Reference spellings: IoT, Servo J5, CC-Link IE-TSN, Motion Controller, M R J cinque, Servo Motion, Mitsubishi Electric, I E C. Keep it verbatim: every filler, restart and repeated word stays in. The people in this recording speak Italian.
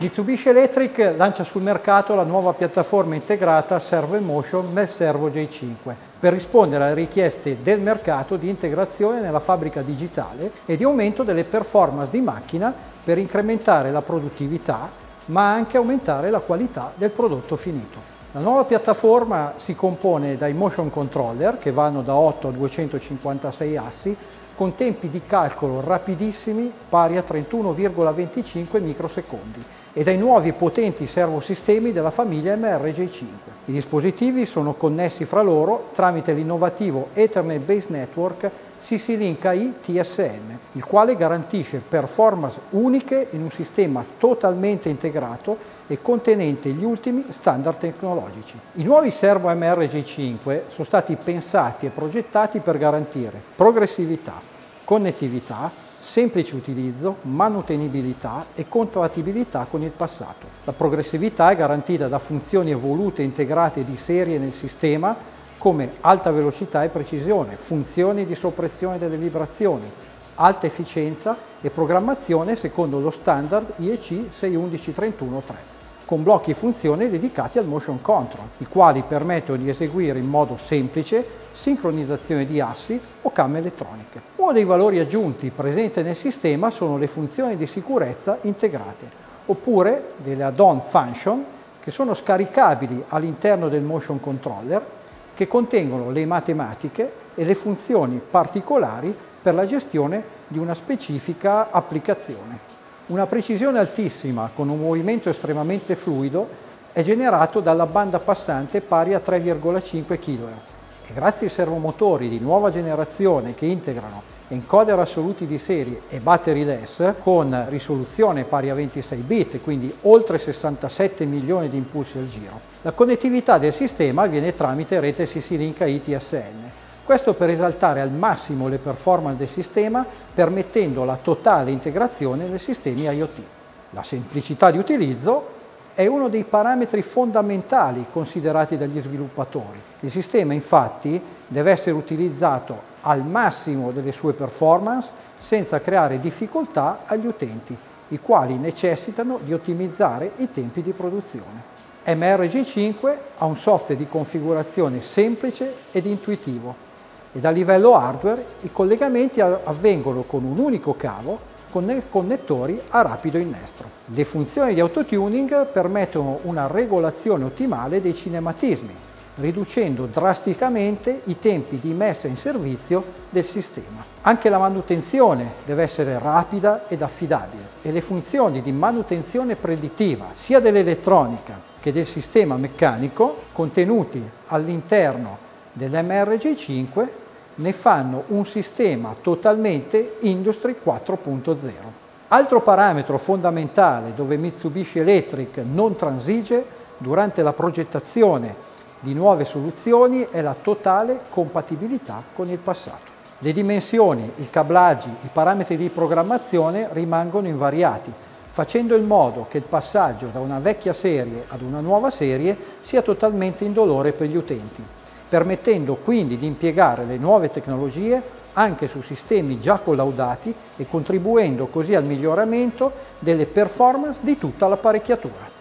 Mitsubishi Electric lancia sul mercato la nuova piattaforma integrata Servo Motion nel Servo J cinque per rispondere alle richieste del mercato di integrazione nella fabbrica digitale e di aumento delle performance di macchina per incrementare la produttività, ma anche aumentare la qualità del prodotto finito. La nuova piattaforma si compone dai motion controller, che vanno da otto a duecentocinquantasei assi, con tempi di calcolo rapidissimi pari a trentuno virgola venticinque microsecondi, e dai nuovi potenti servosistemi della famiglia M R J cinque. I dispositivi sono connessi fra loro tramite l'innovativo Ethernet Based Network C C-Link I E T S N, il quale garantisce performance uniche in un sistema totalmente integrato e contenente gli ultimi standard tecnologici. I nuovi servo M R J cinque sono stati pensati e progettati per garantire progressività, connettività, semplice utilizzo, manutenibilità e compatibilità con il passato. La progressività è garantita da funzioni evolute e integrate di serie nel sistema, come alta velocità e precisione, funzioni di soppressione delle vibrazioni, alta efficienza e programmazione secondo lo standard I E C sei undici trentuno tre, con blocchi funzione dedicati al motion control, i quali permettono di eseguire in modo semplice sincronizzazione di assi o camme elettroniche. Uno dei valori aggiunti presenti nel sistema sono le funzioni di sicurezza integrate, oppure delle add-on function che sono scaricabili all'interno del motion controller, che contengono le matematiche e le funzioni particolari per la gestione di una specifica applicazione. Una precisione altissima con un movimento estremamente fluido è generato dalla banda passante pari a tre virgola cinque chilohertz. E grazie ai servomotori di nuova generazione che integrano encoder assoluti di serie e batteryless con risoluzione pari a ventisei bit, quindi oltre sessantasette milioni di impulsi al giro, la connettività del sistema avviene tramite rete C C-Link I E T S N. Questo per esaltare al massimo le performance del sistema, permettendo la totale integrazione dei sistemi I O T. La semplicità di utilizzo è uno dei parametri fondamentali considerati dagli sviluppatori. Il sistema, infatti, deve essere utilizzato al massimo delle sue performance senza creare difficoltà agli utenti, i quali necessitano di ottimizzare i tempi di produzione. M R J cinque ha un software di configurazione semplice ed intuitivo e a livello hardware i collegamenti avvengono con un unico cavo con connettori a rapido innestro. Le funzioni di autotuning permettono una regolazione ottimale dei cinematismi, riducendo drasticamente i tempi di messa in servizio del sistema. Anche la manutenzione deve essere rapida ed affidabile e le funzioni di manutenzione predittiva sia dell'elettronica che del sistema meccanico contenuti all'interno dell'M R J cinque ne fanno un sistema totalmente Industry quattro punto zero. Altro parametro fondamentale dove Mitsubishi Electric non transige durante la progettazione di nuove soluzioni è la totale compatibilità con il passato. Le dimensioni, i cablaggi, i parametri di programmazione rimangono invariati, facendo in modo che il passaggio da una vecchia serie ad una nuova serie sia totalmente indolore per gli utenti, permettendo quindi di impiegare le nuove tecnologie anche su sistemi già collaudati e contribuendo così al miglioramento delle performance di tutta l'apparecchiatura.